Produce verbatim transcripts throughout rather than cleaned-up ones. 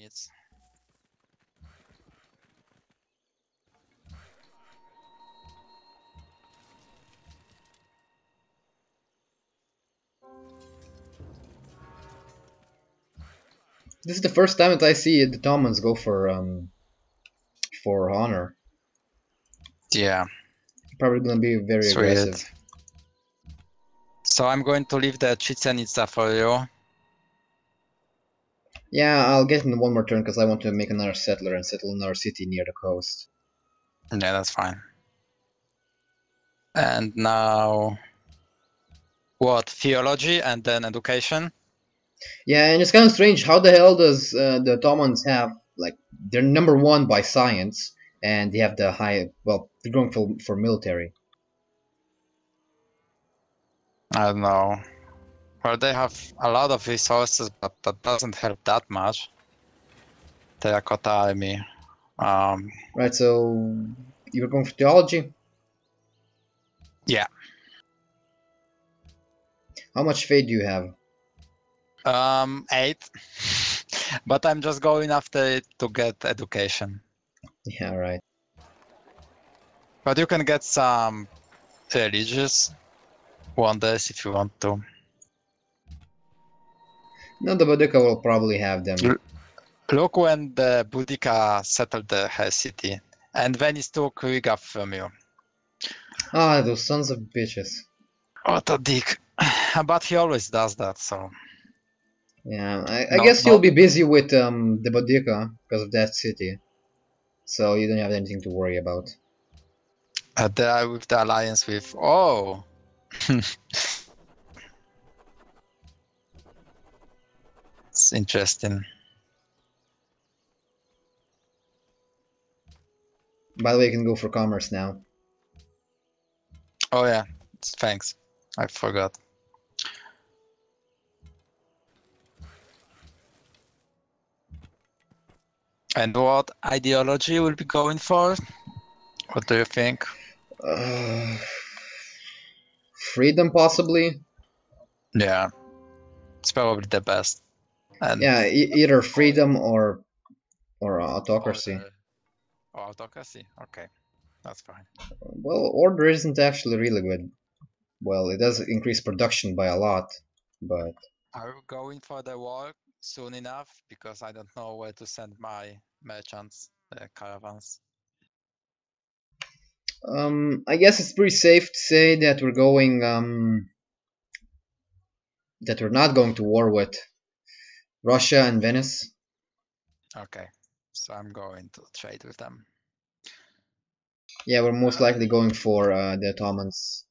convenience. This is the first time that I see the Ottomans go for um for honor. Yeah. Probably gonna be very Sweet. aggressive. So I'm going to leave the Chichen Itza for you. Yeah, I'll get in one more turn because I want to make another settler and settle another city near the coast. Yeah, that's fine. And now, what, theology and then education? Yeah, and it's kind of strange. How the hell does uh, the Ottomans have, like, they're number one by science, and they have the high, well, they're going for, for military. I don't know. Well, they have a lot of resources, but that doesn't help that much. Terracotta Army. Um, right, so you're going for theology? Yeah. How much faith do you have? Um, eight. But I'm just going after it to get education. Yeah, right. But you can get some religious wonders if you want to. No, the Boudicca will probably have them. L Look when the Boudicca settled the, her city. And Venice took Riga from you. Ah, those sons of bitches. What a dick. But he always does that, so... Yeah, I, I no, guess no. you'll be busy with um, the Boudicca because of that city. So you don't have anything to worry about. Uh, there I with the alliance with... Oh! It's interesting. By the way, you can go for commerce now. Oh yeah, thanks. I forgot. And what ideology will be going for? What do you think? Uh, freedom, possibly. Yeah, it's probably the best. And yeah, e either freedom or or autocracy. Order. Oh, autocracy. Okay, that's fine. Well, order isn't actually really good. Well, it does increase production by a lot, but. Are you going for the war soon enough? Because I don't know where to send my merchants, the caravans. Um, I guess it's pretty safe to say that we're going. Um, that we're not going to war with Russia and Venice. Okay, so I'm going to trade with them. Yeah, we're most likely going for uh, the Ottomans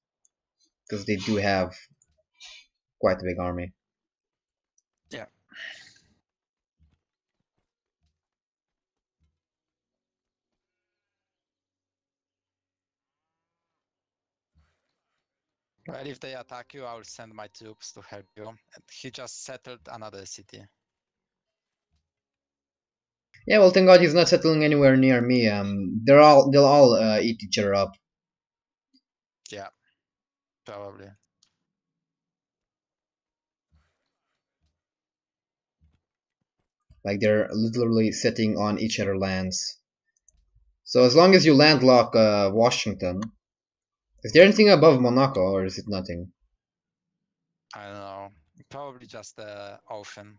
because they do have quite a big army. Yeah. Well, if they attack you, I will send my troops to help you. And he just settled another city. Yeah, well, thank God he's not settling anywhere near me. Um, they're all they'll all uh, eat each other up. Yeah, probably. Like they're literally sitting on each other's lands. So as long as you landlock uh, Washington, is there anything above Monaco, or is it nothing? I don't know. Probably just the ocean.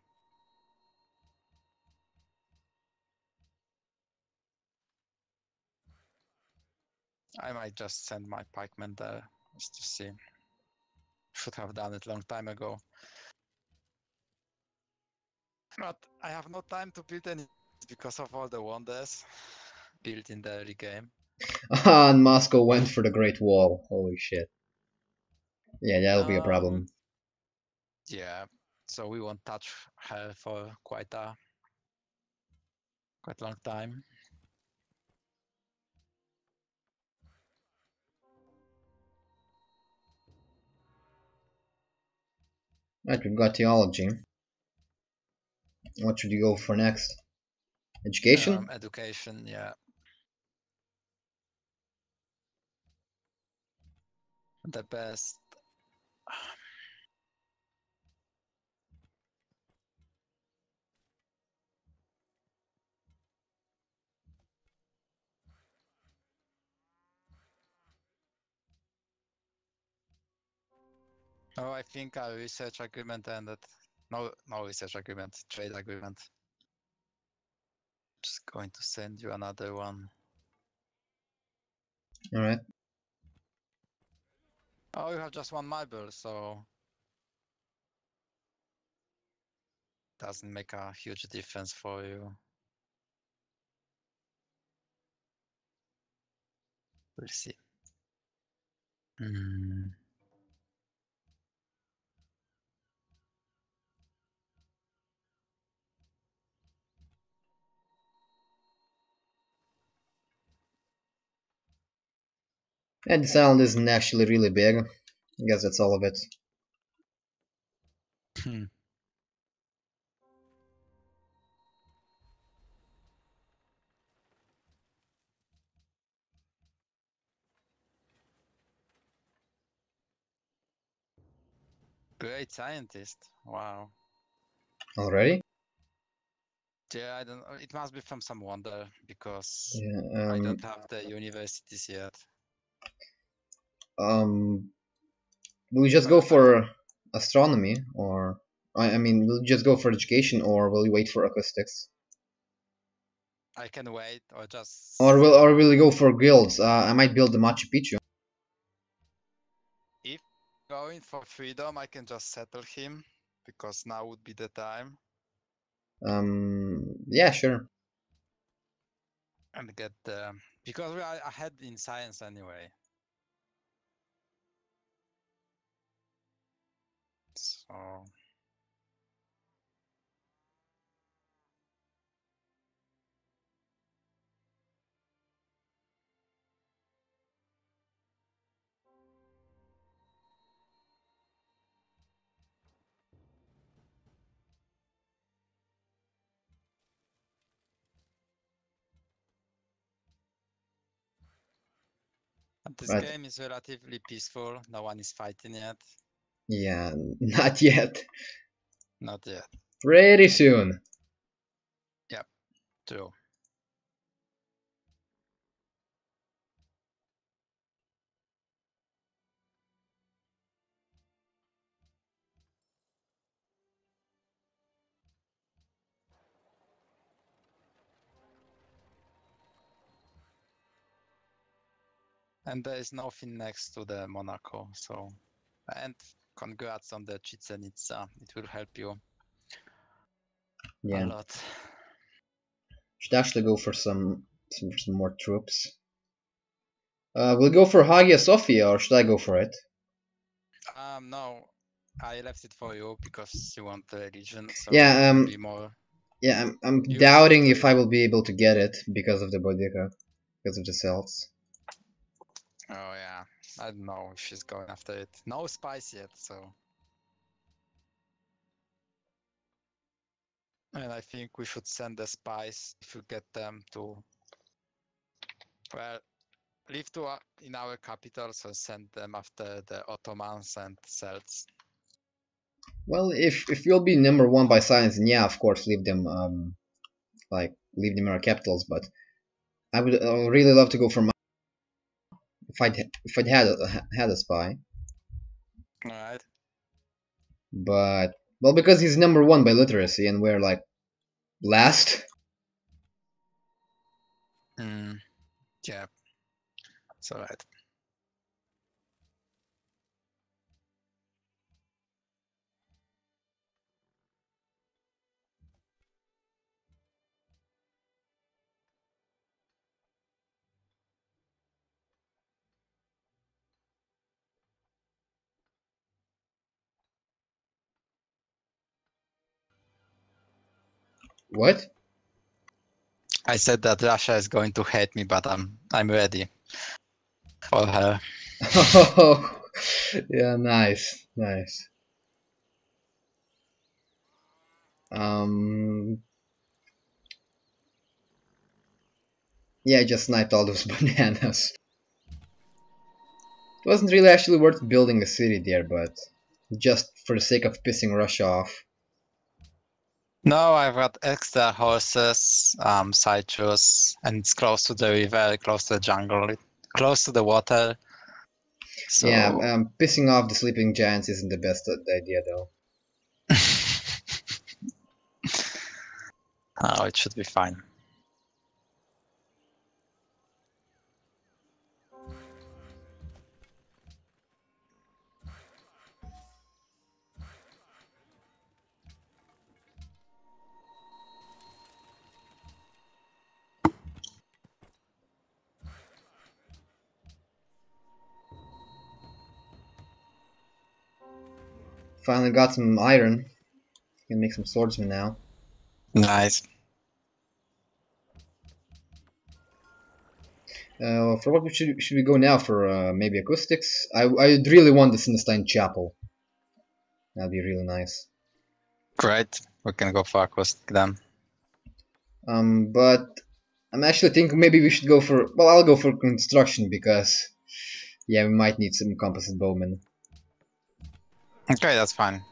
I might just send my pikemen there just to see. Should have done it a long time ago. But I have no time to build any because of all the wonders built in the early game. Ah, and Moscow went for the Great Wall. Holy shit. Yeah, that'll um, be a problem. Yeah, so we won't touch her for quite a quite long time. Right, we've got theology. What should you go for next? Education? Um, education, yeah. The best. Oh, I think a research agreement ended. No, no research agreement, trade agreement. Just going to send you another one. All right. Oh, you have just one marble, so doesn't make a huge difference for you. We'll see. Mm. And this island isn't actually really big. I guess that's all of it. Hmm. Great scientist. Wow. Already? Yeah, I don't. It must be from some wonder because yeah, um... I don't have the universities yet. Um, will you just go for astronomy, or I mean, will you just go for education, or will you wait for acoustics? I can wait, or just. Or will or will you go for guilds? Uh, I might build the Machu Picchu. If going for freedom, I can just settle him because now would be the time. Um. Yeah. Sure. And get the, because we are ahead in science anyway. So this right. Game is relatively peaceful. No one is fighting yet. Yeah, not yet. Not yet. Pretty soon. Yep, true. And there is nothing next to the Monaco, so... and. Congrats on the Chichen Itza. It will help you yeah. a lot. Should actually go for some some, some more troops. Uh, we'll go for Hagia Sophia, or should I go for it? Um, no, I left it for you because you want the religion. So yeah, um, be more yeah, I'm I'm useful. Doubting if I will be able to get it because of the Boudicca, because of the Celts. Oh yeah. I don't know if she's going after it. No spice yet, so. And I think we should send the spice if we get them to. Well, live to uh, in our capital, so send them after the Ottomans and Celts. Well, if if you'll be number one by science, then yeah, of course, leave them. Um, like leave them in our capitals, but I would uh, really love to go for. My If I'd if I'd had a, had a spy, all right. But well, because he's number one by literacy, and we're like last. Mm. Yeah, it's all right. What? I said that Russia is going to hate me, but I'm I'm ready for her. Oh, yeah, nice, nice. Um, yeah, I just sniped all those bananas. It wasn't really actually worth building a city there, but just for the sake of pissing Russia off. No, I've got extra horses, um, citrus, and it's close to the river, close to the jungle, close to the water. So yeah, um, pissing off the sleeping giants isn't the best idea, though. Oh, it should be fine. Finally got some iron. Can make some swordsmen now. Nice. Uh, for what should should we go now? For uh, maybe acoustics. I I really want the Sistine Chapel. That'd be really nice. Great. We can go for acoustic then. Um, but I'm actually thinking maybe we should go for. Well, I'll go for construction because yeah, we might need some composite bowmen. Okay, that's fine.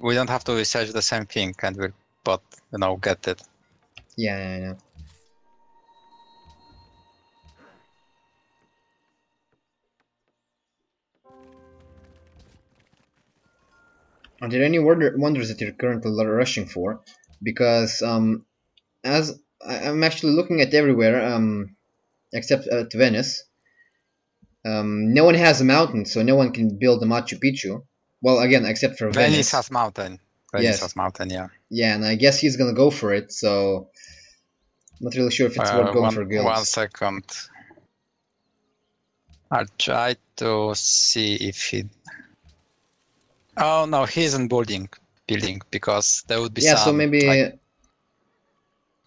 We don't have to research the same thing, and we'll, but, you know, get it. Yeah, yeah, yeah. Are there any wonder wonders that you're currently rushing for? Because, um, as I'm actually looking at everywhere, um, except at Venice, um, no one has a mountain, so no one can build a Machu Picchu. Well, again, except for Venice. Venice has mountain. Venice yes. has mountain, yeah. Yeah, and I guess he's gonna go for it, so... I'm not really sure if it's uh, worth going one, for guilds. One second. I'll try to see if he... Oh, no, he isn't building, building because there would be yeah, some... Yeah, so maybe... Like,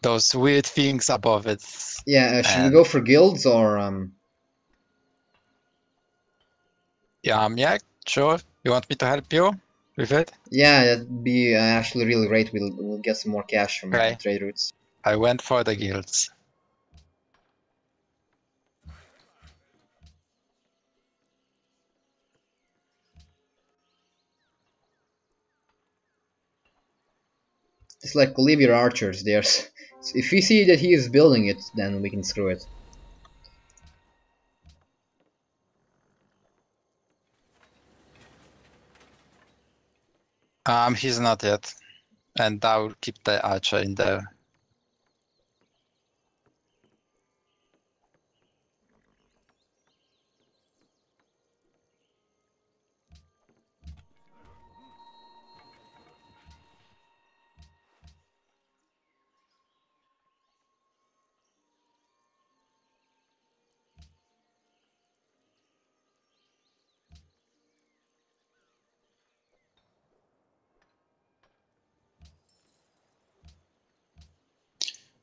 those weird things above it. Yeah, uh, should and... we go for guilds, or... Um... Yeah, um, yeah, sure. You want me to help you with it? Yeah, that'd be uh, actually really great. We'll, we'll get some more cash from okay. trade routes. I went for the guilds. It's like leave your archers there. If we see that he is building it, then we can screw it. Um, he's not yet, and I will keep the archer in there.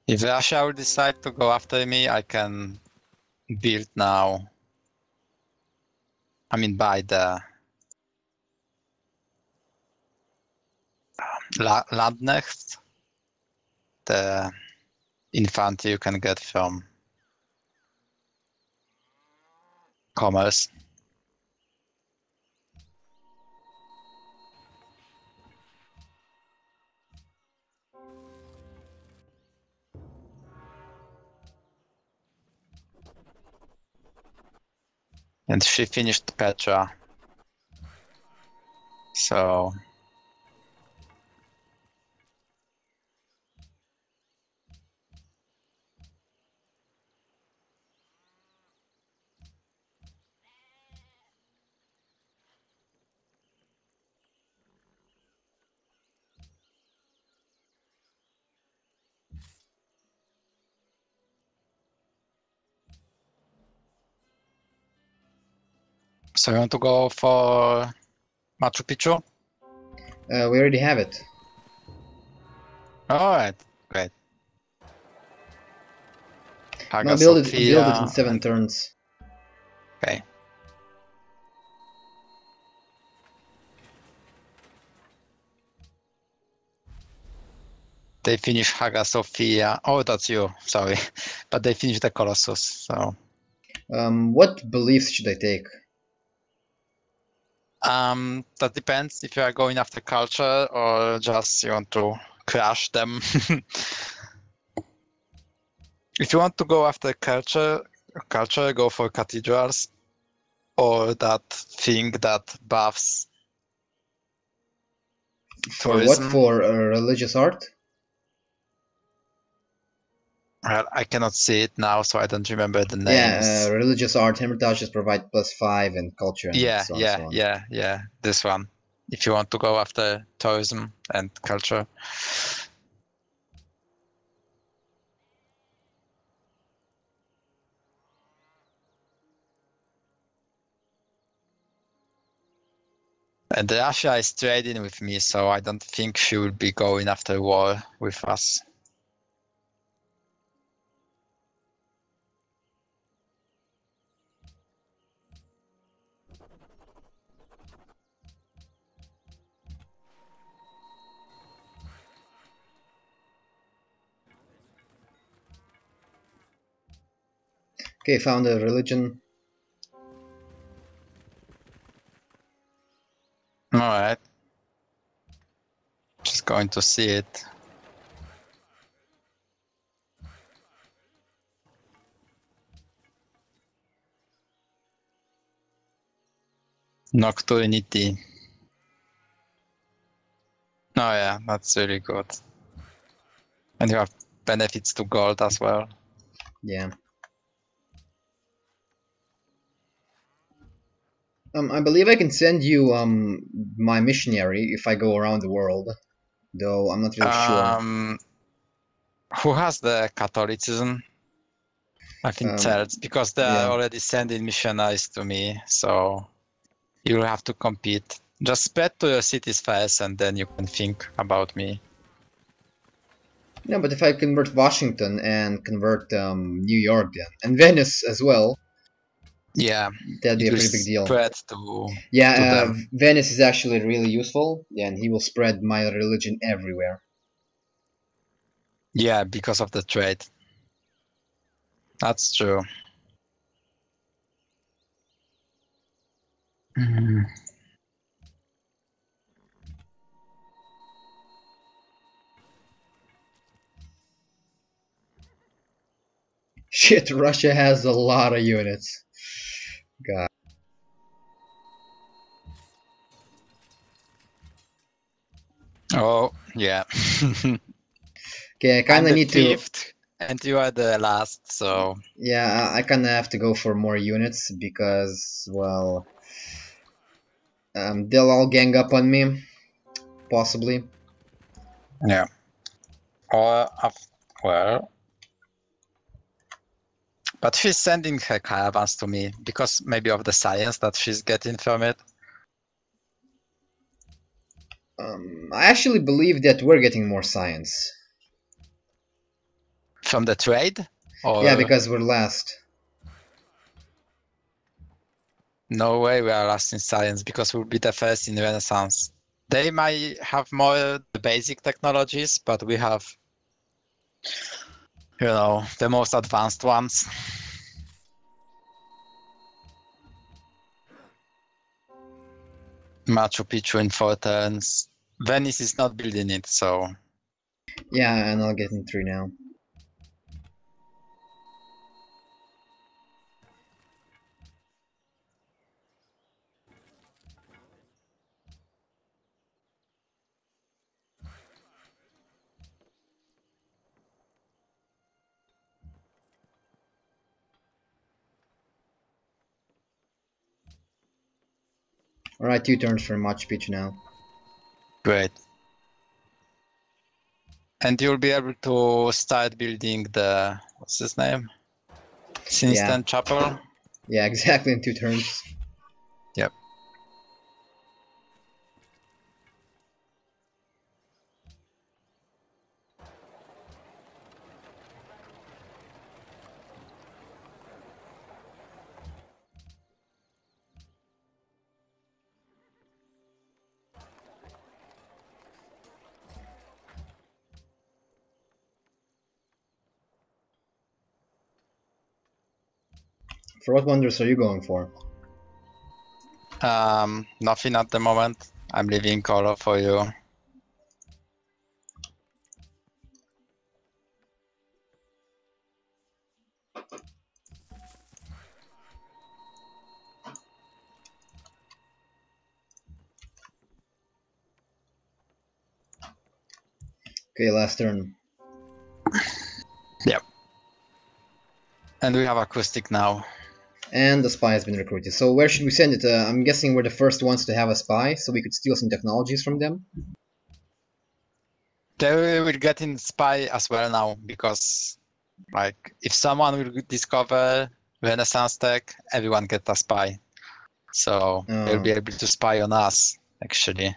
If Russia will decide to go after me, I can build now. I mean, buy the um, Landknecht, the infantry you can get from commerce. And she finished Petra. So... So you want to go for Machu Picchu? Uh, we already have it. Alright, great. Hagia no, build it, build it in seven turns. Okay. They finish Hagia Sophia. Oh, that's you, sorry. But they finished the Colossus, so... Um, what beliefs should I take? Um, that depends if you are going after culture or just you want to crush them. If you want to go after culture, culture, go for cathedrals. or that thing that buffs tourism. For what? For uh, religious art? Well, I cannot see it now, so I don't remember the names. Yeah, uh, religious art hermitages provide plus five and culture. And yeah, so on, yeah, so on. yeah, yeah. This one. If you want to go after tourism and culture. And Russia is trading with me, so I don't think she will be going after war with us. Okay, found a religion. Alright. Just going to see it. Nocturnity. Oh yeah, that's really good. And you have benefits to gold as well. Yeah. Um, I believe I can send you um my missionary if I go around the world, though I'm not really sure. Um, who has the Catholicism? I think um, Celts, because they yeah. are already sending missionaries to me, so you'll have to compete. Just spread to your cities first, and then you can think about me. No, but if I convert Washington and convert um, New York then, and Venice as well. Yeah, that'd be a pretty big deal. To, yeah, to uh, Venice is actually really useful, and he will spread my religion everywhere. Yeah, because of the trade. That's true. Mm. Shit, Russia has a lot of units. God. Oh yeah. Okay, I kind of need to. Fifth, and you are the last, so. Yeah, I kind of have to go for more units because, well, um, they'll all gang up on me, possibly. Yeah. Or well. But she's sending her caravans to me because maybe of the science that she's getting from it. Um, I actually believe that we're getting more science. From the trade? Or... Yeah, because we're last. No way we are last in science because we'll be the first in Renaissance. They might have more the basic technologies, but we have... You know, the most advanced ones. Machu Picchu in four turns. Venice is not building it, so... Yeah, and I'll get in three now. Alright, two turns for Machu Picchu now. Great. And you'll be able to start building the... What's his name? Sistine Chapel? Yeah, exactly, in two turns. Yep. For what wonders are you going for? Um, nothing at the moment. I'm leaving color for you. Okay, last turn. Yep. And we have acoustic now. And the spy has been recruited. So where should we send it? Uh, I'm guessing we're the first ones to have a spy, so we could steal some technologies from them. They will get in spy as well now, because like if someone will discover Renaissance tech, everyone gets a spy. So oh. they'll be able to spy on us, actually.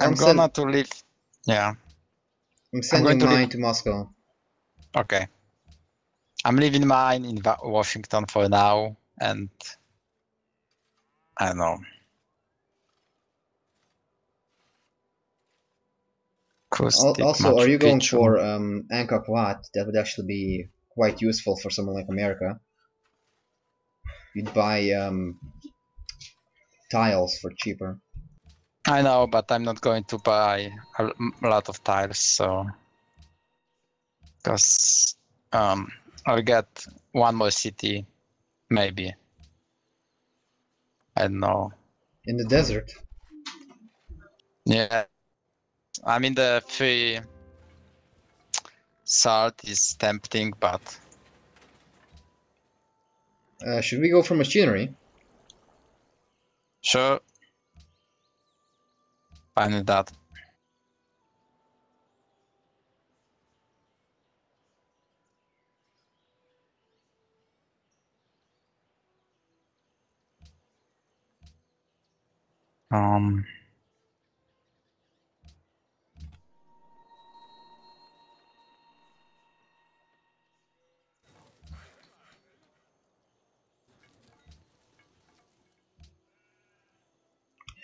I'm, I'm gonna to leave. Yeah. I'm sending I'm going mine to, to Moscow. Okay. I'm leaving mine in Washington for now, and I don't know. Acoustic, also, are you going Picchu. for um, Angkor Wat? That would actually be quite useful for someone like America. You'd buy um, tiles for cheaper. I know, but I'm not going to buy a lot of tiles, so because um, I'll get one more city, maybe. I don't know. In the desert? Yeah. I mean, the free salt is tempting, but... Uh, should we go for machinery? Sure. I need that. Um...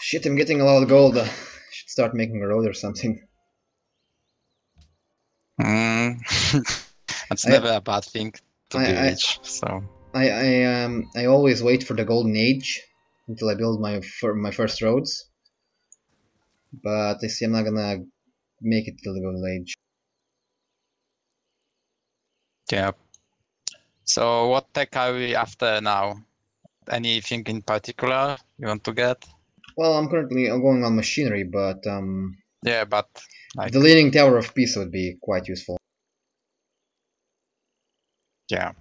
Shit, I'm getting a lot of gold. I should start making a road or something. Mm. That's I, never a bad thing to I, be I, rich, so... I, I, um, I always wait for the golden age until I build my, fir my first roads. But I see I'm not gonna make it till the golden age. Yeah. So what tech are we after now? Anything in particular you want to get? Well, I'm currently going on machinery, but um, yeah, but like, the Leaning Tower of Peace would be quite useful. Yeah.